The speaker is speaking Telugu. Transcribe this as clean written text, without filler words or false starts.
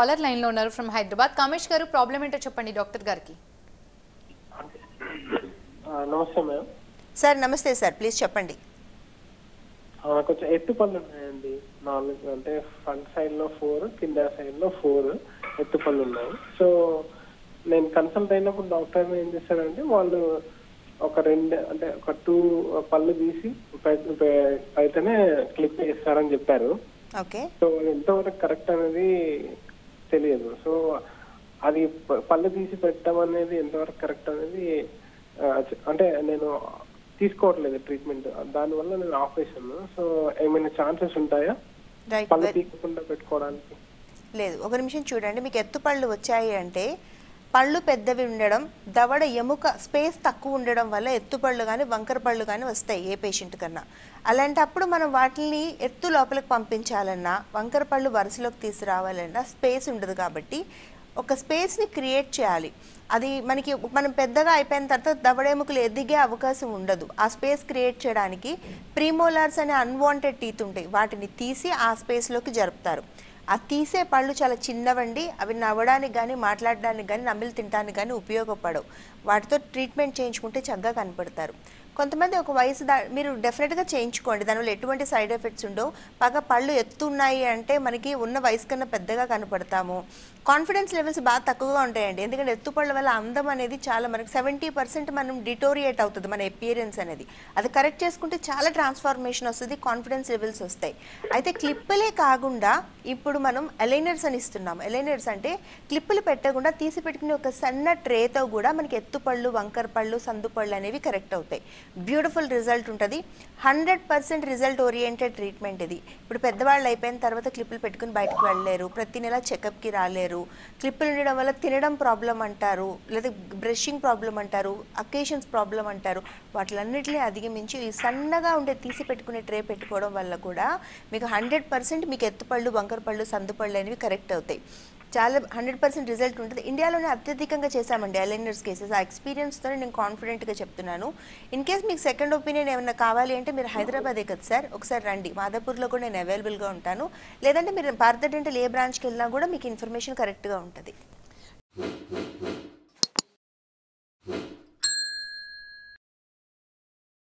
Caller line lo unnaru from Hyderabad. Kamesh garu, problem ento cheppandi doctor gariki. Namaste ma'am. Sir, namaste sir. Please cheppandi. Koncham ettu pallu unnayandi. Nalugu ante front side lo 4, kinda side lo 4 ettu pallu unnayi. So nenu consult ayinappudu doctor em chestarante vallu oka rendu ante oka 2 pallu teesi ayitane clip chestaru ani chepparu. Okay. So entavaraku correct anadi so adi pallu teesi pettam anedi entavaraku correct anedi ante nenu teesukovatledu treatment dani valla nenu operation so emaina chances untaya pallu teekakunda pettukovadaniki ledhu oka nimisham chudandi meeku ettu pallu vachayi ante pallu peddavi undadam davada emuka space takku undadam valla ettu pallu gaani vankar pallu gaani vastayi e patient kanna అలాంటప్పుడు మనం వాటిని ఎత్తు లోపలికి పంపించాలన్నా వంకర పళ్ళు వరుసలోకి తీసుకురావాలన్నా స్పేస్ ఉండదు కాబట్టి ఒక స్పేస్ ని క్రియేట్ చేయాలి. అది మనకి మనం పెద్దగా అయిపోయిన తర్వాత దవడేముకలు ఎదిగే అవకాశం ఉండదు. ఆ స్పేస్ క్రియేట్ చేయడానికి ప్రీమోలార్స్ అనే అన్వాంటెడ్ టీత్ ఉంటాయి. వాటిని తీసి ఆ స్పేస్ లోకి జరుపుతారు. ఆ తీసే పళ్ళు చాలా చిన్నవండి. అవి నవ్వడానికి కానీ మాట్లాడడానికి కానీ నమిలి తినడానికి కానీ ఉపయోగపడవు. వాటితో ట్రీట్మెంట్ చేయించుకుంటే చక్కగా కనపడతారు. కొంతమంది ఒక వయసు మీరు డెఫినెట్గా చేయించుకోండి, దానివల్ల ఎటువంటి సైడ్ ఎఫెక్ట్స్ ఉండవు. బాగా పళ్ళు ఎత్తున్నాయి అంటే మనకి ఉన్న వయసు కన్నా పెద్దగా కనపడతాము. కాన్ఫిడెన్స్ లెవెల్స్ బాగా తక్కువగా ఉంటాయండి, ఎందుకంటే ఎత్తు పళ్ళ వల్ల అందం అనేది చాలా మనకి 70% మనం డిటోరియేట్ అవుతుంది మన అపియరెన్స్ అనేది. అది కరెక్ట్ చేసుకుంటే చాలా ట్రాన్స్ఫార్మేషన్ వస్తుంది, కాన్ఫిడెన్స్ లెవెల్స్ వస్తాయి. అయితే క్లిప్పులే కాకుండా ఇప్పుడు మనం అలైనర్స్ అని ఇస్తున్నాము. అలైనర్స్ అంటే క్లిప్పులు పెట్టకుండా తీసి పెట్టుకునే ఒక సన్న ట్రేతో కూడా మనకి ఎత్తు పళ్ళు, వంకర పళ్ళు, సందు పళ్ళు అనేవి కరెక్ట్ అవుతాయి. బ్యూటిఫుల్ రిజల్ట్ ఉంటుంది. 100% రిజల్ట్ ఓరియంటెడ్ ట్రీట్మెంట్ ఇది. ఇప్పుడు పెద్దవాళ్ళు అయిపోయిన తర్వాత క్లిప్పులు పెట్టుకుని బయటకు వెళ్ళలేరు, ప్రతి నెల చెకప్కి రాలేరు. క్లిప్పులు ఉండడం వల్ల తినడం ప్రాబ్లం అంటారు, లేదా బ్రషింగ్ ప్రాబ్లం అంటారు, అకేషన్స్ ప్రాబ్లం అంటారు. వాటిలన్నింటినీ అధిగమించి సన్నగా ఉండే తీసి పెట్టుకునే ట్రే పెట్టుకోవడం వల్ల కూడా మీకు 100% మీకు ఎత్తుపళ్ళు, వంకర పళ్ళు, సందుపళ్ళు అనేవి కరెక్ట్ అవుతాయి. చాలా 100% రిజల్ట్ ఉంటుంది. ఇండియాలోనే అత్యధికంగా చేశామండి అలైనర్స్ కేసెస్. ఆ ఎక్స్పీరియన్స్తో నేను కాన్ఫిడెంట్గా చెప్తున్నాను. ఇన్ కేస్ మీకు సెకండ్ ఒపీనియన్ ఏమైనా కావాలి అంటే మీరు హైదరాబాదే కదా సార్, ఒకసారి రండి. మాదాపూర్లో కూడా నేను అవైలబుల్గా ఉంటాను, లేదంటే మీరు భారత డెంటల్ ఏ బ్రాంచ్కి వెళ్ళినా కూడా మీకు ఇన్ఫర్మేషన్ కరెక్ట్గా ఉంటుంది.